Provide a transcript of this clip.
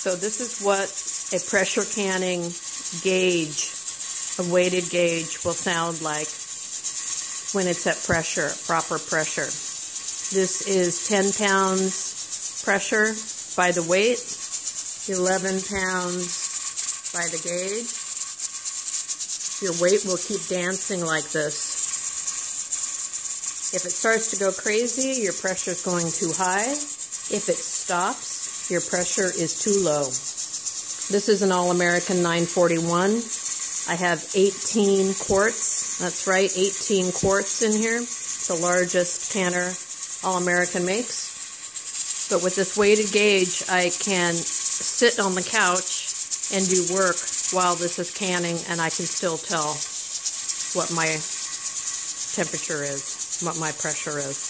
So this is what a pressure canning gauge, a weighted gauge, will sound like when it's at pressure, proper pressure. This is 10 pounds pressure by the weight, 11 pounds by the gauge. Your weight will keep dancing like this. If it starts to go crazy, your pressure is going too high. If it stops, your pressure is too low. This is an All-American 941. I have 18 quarts. That's right, 18 quarts in here. It's the largest canner All-American makes. But with this weighted gauge, I can sit on the couch and do work while this is canning, and I can still tell what my temperature is, what my pressure is.